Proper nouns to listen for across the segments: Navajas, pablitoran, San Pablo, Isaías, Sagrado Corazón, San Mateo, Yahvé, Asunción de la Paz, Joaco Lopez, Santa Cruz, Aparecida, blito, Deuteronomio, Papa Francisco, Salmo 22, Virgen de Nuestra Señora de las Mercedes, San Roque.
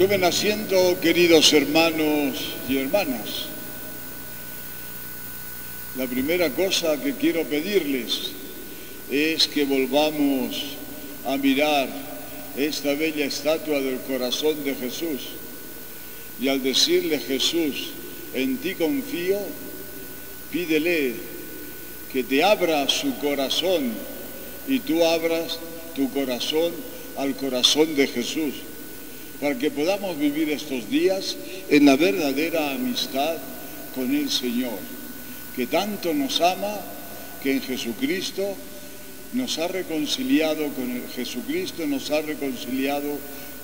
Tomen asiento, queridos hermanos y hermanas. La primera cosa que quiero pedirles es que volvamos a mirar esta bella estatua del corazón de Jesús. Y al decirle, Jesús, en ti confío, pídele que te abra su corazón y tú abras tu corazón al corazón de Jesús, para que podamos vivir estos días en la verdadera amistad con el Señor, que tanto nos ama, que en Jesucristo nos ha reconciliado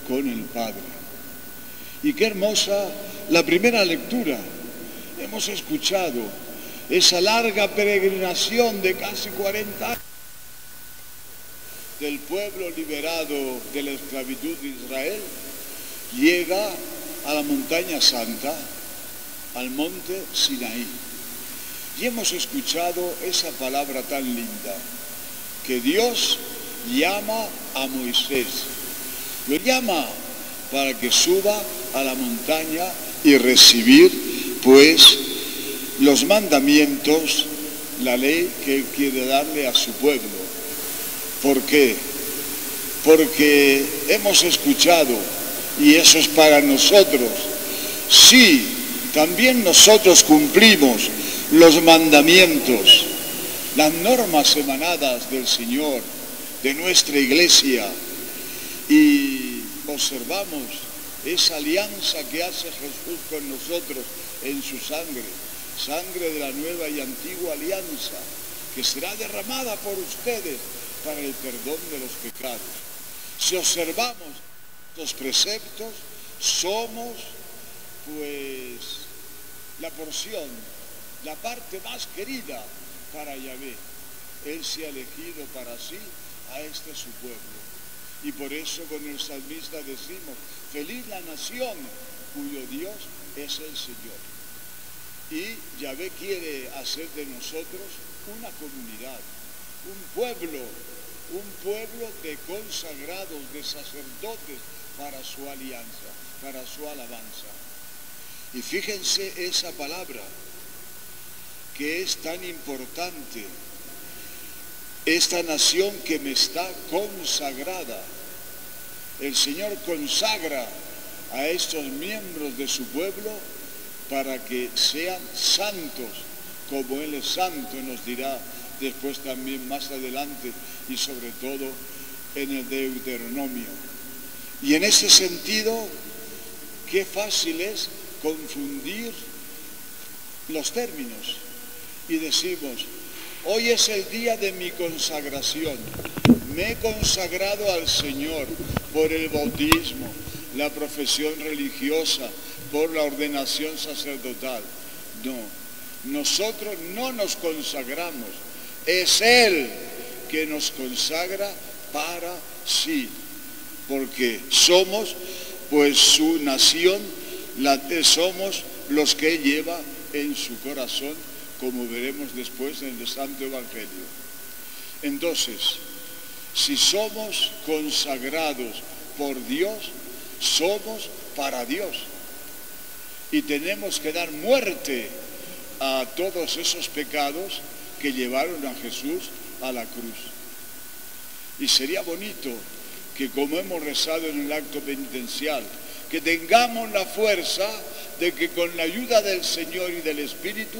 con el Padre. Y qué hermosa la primera lectura. Hemos escuchado esa larga peregrinación de casi 40 años del pueblo liberado de la esclavitud de Israel. Llega a la montaña santa, al monte Sinaí. Y hemos escuchado esa palabra tan linda, que Dios llama a Moisés. Lo llama para que suba a la montaña y recibir, pues, los mandamientos, la ley que Él quiere darle a su pueblo. ¿Por qué? Porque hemos escuchado, y eso es para nosotros, sí, también nosotros cumplimos los mandamientos, las normas emanadas del Señor, de nuestra Iglesia, y observamos esa alianza que hace Jesús con nosotros en su sangre, sangre de la nueva y antigua alianza, que será derramada por ustedes para el perdón de los pecados. Si observamos los preceptos, somos pues la porción, la parte más querida para Yahvé. Él se ha elegido para sí a este su pueblo. Y por eso con el salmista decimos, feliz la nación cuyo Dios es el Señor. Y Yahvé quiere hacer de nosotros una comunidad, un pueblo de consagrados, de sacerdotes, para su alianza, para su alabanza. Y fíjense esa palabra que es tan importante, esta nación que me está consagrada. El Señor consagra a estos miembros de su pueblo para que sean santos, como Él es santo, nos dirá después también más adelante y sobre todo en el Deuteronomio. Y en ese sentido, qué fácil es confundir los términos. Y decimos, hoy es el día de mi consagración. Me he consagrado al Señor por el bautismo, la profesión religiosa, por la ordenación sacerdotal. No, nosotros no nos consagramos. Es Él que nos consagra para sí, porque somos pues su nación, somos los que Él lleva en su corazón, como veremos después en el Santo Evangelio. Entonces, si somos consagrados por Dios, somos para Dios. Y tenemos que dar muerte a todos esos pecados que llevaron a Jesús a la cruz. Y sería bonito que, como hemos rezado en el acto penitencial, que tengamos la fuerza de que con la ayuda del Señor y del Espíritu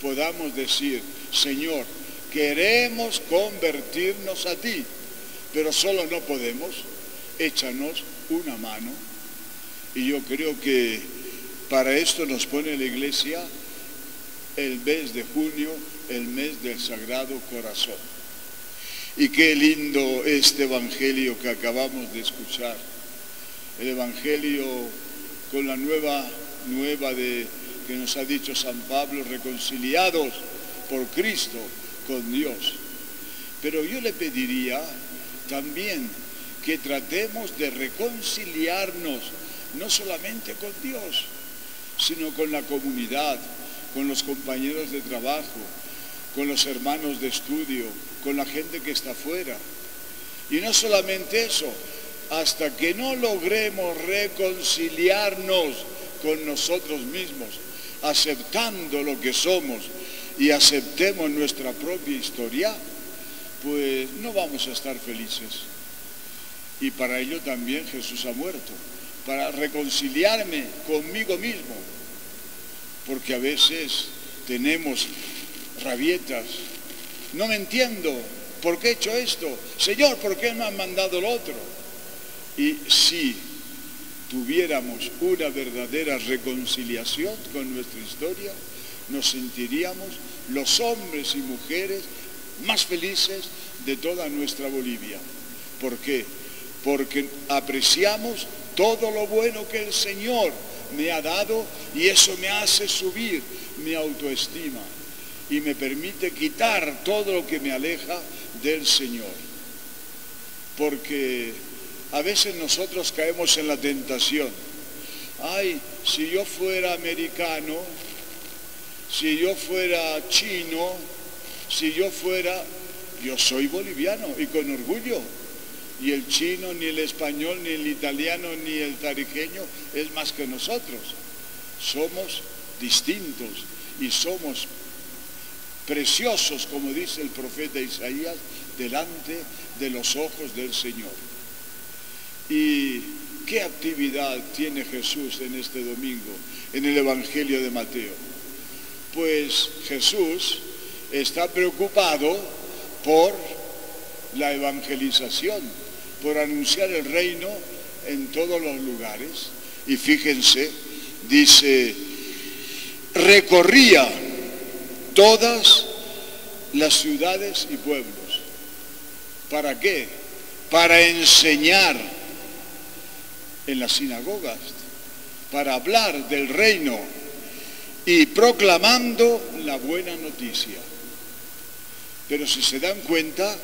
podamos decir, Señor, queremos convertirnos a ti, pero solo no podemos, échanos una mano. Y yo creo que para esto nos pone la Iglesia el mes de junio, el mes del Sagrado Corazón. Y qué lindo este Evangelio que acabamos de escuchar, el Evangelio con la nueva que nos ha dicho San Pablo, reconciliados por Cristo con Dios. Pero yo le pediría también que tratemos de reconciliarnos, no solamente con Dios, sino con la comunidad, con los compañeros de trabajo, con los hermanos de estudio, con la gente que está afuera. Y no solamente eso, hasta que no logremos reconciliarnos con nosotros mismos, aceptando lo que somos y aceptemos nuestra propia historia, pues no vamos a estar felices. Y para ello también Jesús ha muerto, para reconciliarme conmigo mismo, porque a veces tenemos rabietas. No me entiendo, ¿por qué he hecho esto? Señor, ¿por qué me han mandado lo otro? Y si tuviéramos una verdadera reconciliación con nuestra historia, nos sentiríamos los hombres y mujeres más felices de toda nuestra Bolivia. ¿Por qué? Porque apreciamos todo lo bueno que el Señor me ha dado y eso me hace subir mi autoestima y me permite quitar todo lo que me aleja del Señor. Porque a veces nosotros caemos en la tentación. Ay, si yo fuera americano, si yo fuera chino, si yo fuera... Yo soy boliviano y con orgullo. Y el chino, ni el español, ni el italiano, ni el tarijeño es más que nosotros. Somos distintos y somos preciosos, como dice el profeta Isaías, delante de los ojos del Señor. ¿Y qué actividad tiene Jesús en este domingo, en el Evangelio de Mateo? Pues Jesús está preocupado por la evangelización, por anunciar el reino en todos los lugares. Y fíjense, dice, recorría todas las ciudades y pueblos. ¿Para qué? Para enseñar en las sinagogas, para hablar del reino y proclamando la buena noticia. Pero si se dan cuenta,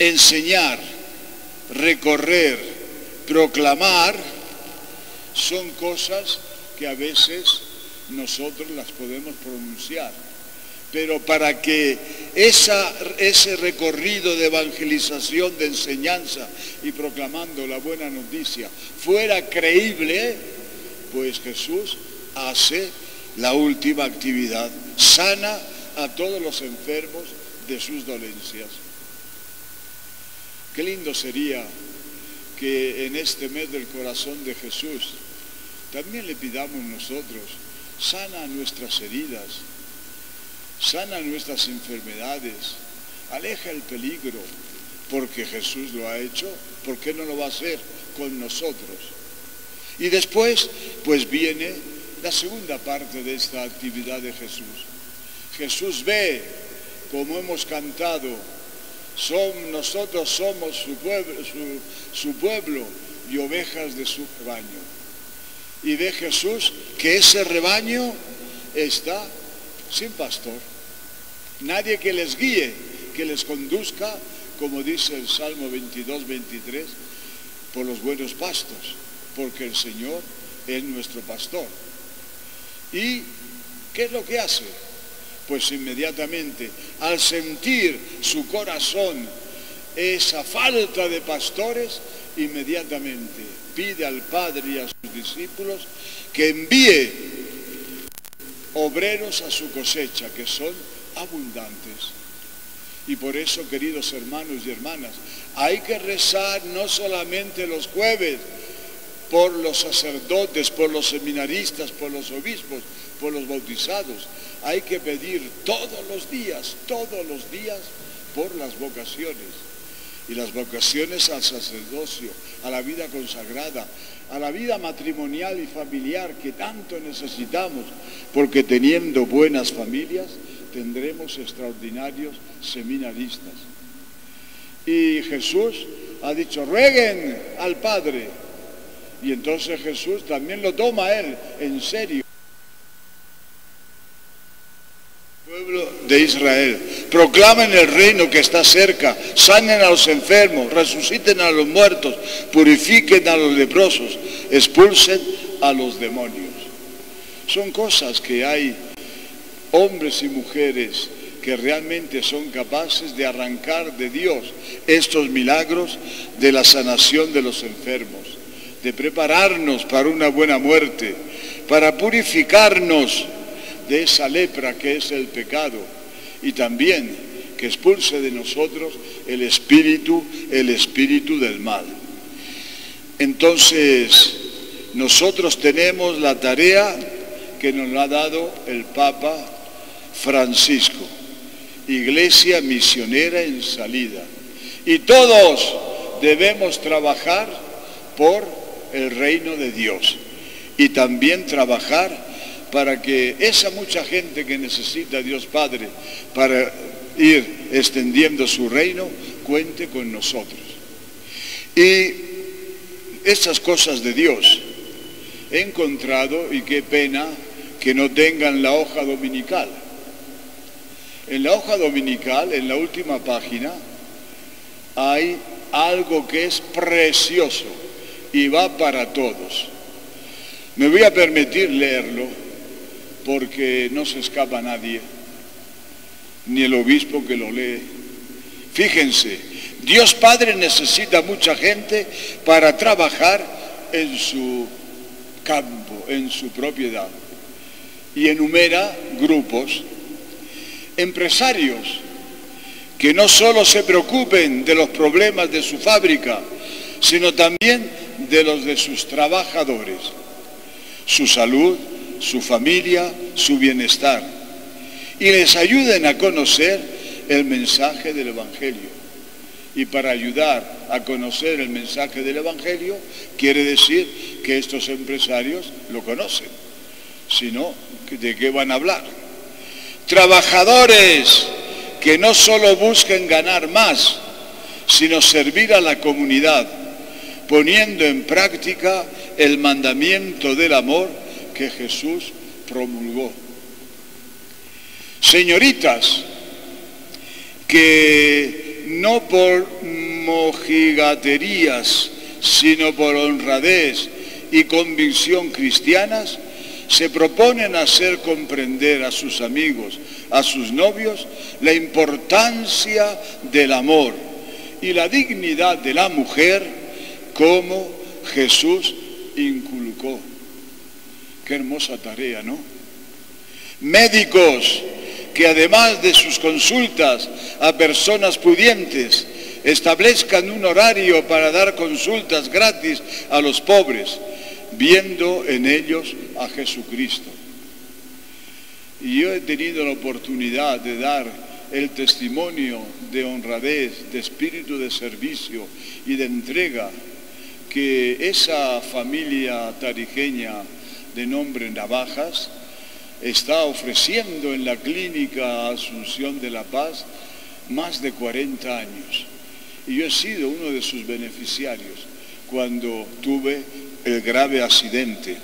enseñar, recorrer, proclamar, son cosas que a veces nosotros las podemos pronunciar. Pero para que ese recorrido de evangelización, de enseñanza y proclamando la buena noticia fuera creíble, pues Jesús hace la última actividad, sana a todos los enfermos de sus dolencias. Qué lindo sería que en este mes del corazón de Jesús también le pidamos nosotros, sana nuestras heridas, sana nuestras enfermedades, aleja el peligro, porque Jesús lo ha hecho, ¿por qué no lo va a hacer con nosotros? Y después, pues viene la segunda parte de esta actividad de Jesús. Jesús ve, como hemos cantado, nosotros somos su pueblo y ovejas de su rebaño. Y ve Jesús que ese rebaño está sin pastor. Nadie que les guíe, que les conduzca, como dice el Salmo 22, 23, por los buenos pastos, porque el Señor es nuestro pastor. ¿Y qué es lo que hace? Pues inmediatamente, al sentir su corazón esa falta de pastores, inmediatamente pide al Padre y a sus discípulos que envíe obreros a su cosecha, que son abundantes. Y por eso, queridos hermanos y hermanas, hay que rezar no solamente los jueves por los sacerdotes, por los seminaristas, por los obispos, por los bautizados. Hay que pedir todos los días, por las vocaciones. Y las vocaciones al sacerdocio, a la vida consagrada, a la vida matrimonial y familiar que tanto necesitamos, porque teniendo buenas familias tendremos extraordinarios seminaristas. Y Jesús ha dicho, rueguen al Padre. Y entonces Jesús también lo toma él en serio. Pueblo de Israel, proclamen el reino que está cerca, sanen a los enfermos, resuciten a los muertos, purifiquen a los leprosos, expulsen a los demonios. Son cosas que hay hombres y mujeres que realmente son capaces de arrancar de Dios estos milagros de la sanación de los enfermos, de prepararnos para una buena muerte, para purificarnos de esa lepra que es el pecado, y también que expulse de nosotros el espíritu del mal. Entonces, nosotros tenemos la tarea que nos la ha dado el Papa Francisco: Iglesia misionera en salida. Y todos debemos trabajar por el reino de Dios y también trabajar para que esa mucha gente que necesita a Dios Padre para ir extendiendo su reino, cuente con nosotros. Y estas cosas de Dios he encontrado, y qué pena que no tengan la hoja dominical. En la hoja dominical, en la última página, hay algo que es precioso y va para todos. Me voy a permitir leerlo porque no se escapa nadie, ni el obispo que lo lee. Fíjense, Dios Padre necesita mucha gente para trabajar en su campo, en su propiedad. Y enumera grupos, empresarios que no solo se preocupen de los problemas de su fábrica, sino también de los de sus trabajadores, su salud, su familia, su bienestar, y les ayuden a conocer el mensaje del Evangelio. Y para ayudar a conocer el mensaje del Evangelio, quiere decir que estos empresarios lo conocen, si no, ¿de qué van a hablar? Trabajadores que no solo busquen ganar más, sino servir a la comunidad, poniendo en práctica el mandamiento del amor que Jesús promulgó. Señoritas que no por mojigaterías, sino por honradez y convicción cristianas, se proponen hacer comprender a sus amigos, a sus novios, la importancia del amor y la dignidad de la mujer como Jesús inculcó. Qué hermosa tarea, ¿no? Médicos que además de sus consultas a personas pudientes, establezcan un horario para dar consultas gratis a los pobres, viendo en ellos a Jesucristo. Y yo he tenido la oportunidad de dar el testimonio de honradez, de espíritu de servicio y de entrega que esa familia tarijeña de nombre Navajas está ofreciendo en la clínica Asunción de la Paz más de 40 años. Y yo he sido uno de sus beneficiarios cuando tuve el grave accidente.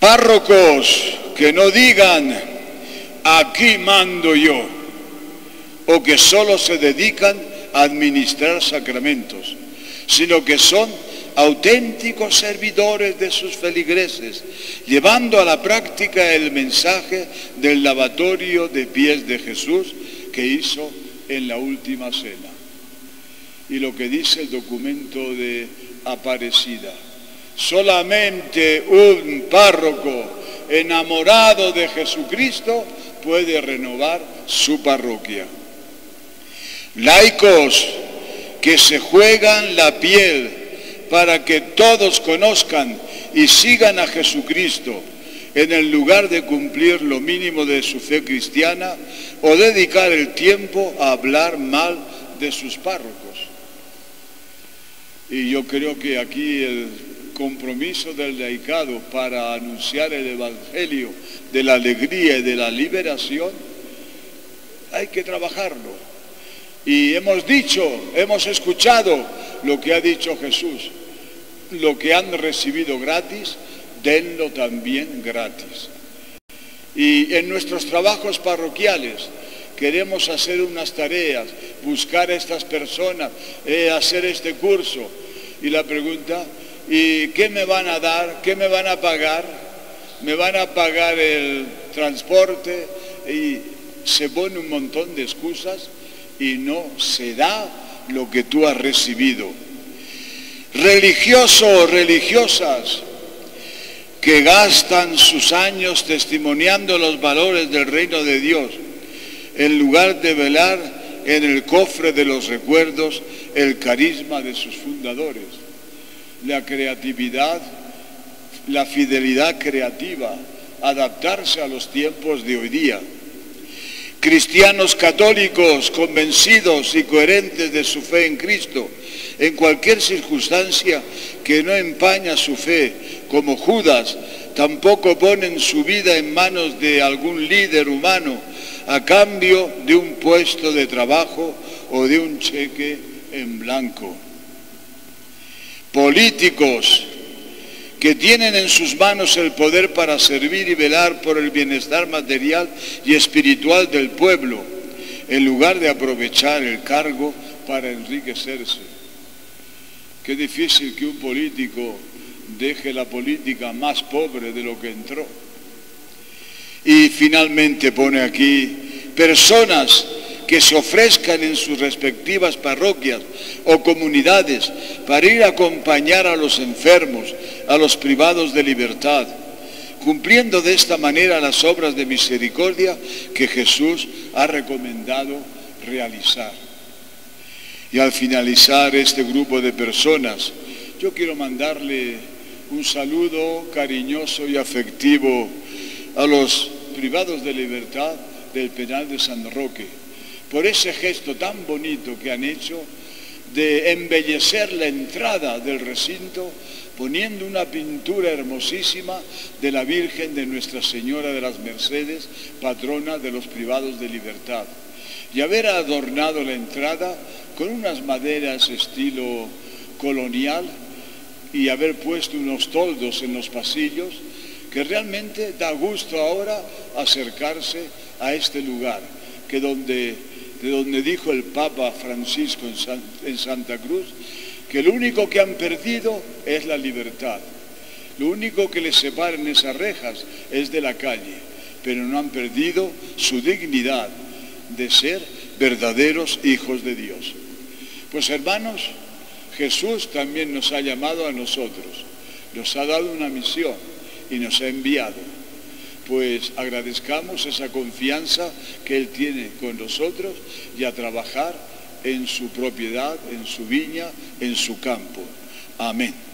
Párrocos que no digan, aquí mando yo, o que solo se dedican a administrar sacramentos, sino que son auténticos servidores de sus feligreses, llevando a la práctica el mensaje del lavatorio de pies de Jesús que hizo en la última cena. Y lo que dice el documento de Aparecida: solamente un párroco enamorado de Jesucristo puede renovar su parroquia. Laicos que se juegan la piel para que todos conozcan y sigan a Jesucristo, en el lugar de cumplir lo mínimo de su fe cristiana o dedicar el tiempo a hablar mal de sus párrocos. Y yo creo que aquí el compromiso del laicado para anunciar el Evangelio de la alegría y de la liberación, hay que trabajarlo. Y hemos escuchado lo que ha dicho Jesús: lo que han recibido gratis, denlo también gratis. Y en nuestros trabajos parroquiales queremos hacer unas tareas, buscar a estas personas, hacer este curso. Y la pregunta, ¿y qué me van a dar? ¿Qué me van a pagar? ¿Me van a pagar el transporte? Y se pone un montón de excusas y no se da lo que tú has recibido. Religiosos, religiosas, que gastan sus años testimoniando los valores del reino de Dios, en lugar de velar en el cofre de los recuerdos el carisma de sus fundadores, la creatividad, la fidelidad creativa, adaptarse a los tiempos de hoy día. Cristianos católicos convencidos y coherentes de su fe en Cristo, en cualquier circunstancia que no empaña su fe, como Judas, tampoco ponen su vida en manos de algún líder humano a cambio de un puesto de trabajo o de un cheque en blanco. Políticos que tienen en sus manos el poder para servir y velar por el bienestar material y espiritual del pueblo, en lugar de aprovechar el cargo para enriquecerse. Qué difícil que un político deje la política más pobre de lo que entró. Y finalmente pone aquí, personas que se ofrezcan en sus respectivas parroquias o comunidades para ir a acompañar a los enfermos, a los privados de libertad, cumpliendo de esta manera las obras de misericordia que Jesús ha recomendado realizar. Y al finalizar este grupo de personas, yo quiero mandarle un saludo cariñoso y afectivo a los privados de libertad del penal de San Roque, por ese gesto tan bonito que han hecho de embellecer la entrada del recinto poniendo una pintura hermosísima de la Virgen de Nuestra Señora de las Mercedes, patrona de los privados de libertad, y haber adornado la entrada con unas maderas estilo colonial y haber puesto unos toldos en los pasillos, que realmente da gusto ahora acercarse a este lugar, que de donde dijo el Papa Francisco en Santa Cruz, que lo único que han perdido es la libertad. Lo único que les separa en esas rejas es de la calle, pero no han perdido su dignidad de ser verdaderos hijos de Dios. Pues hermanos, Jesús también nos ha llamado a nosotros, nos ha dado una misión y nos ha enviado. Pues agradezcamos esa confianza que Él tiene con nosotros y a trabajar en su propiedad, en su viña, en su campo. Amén.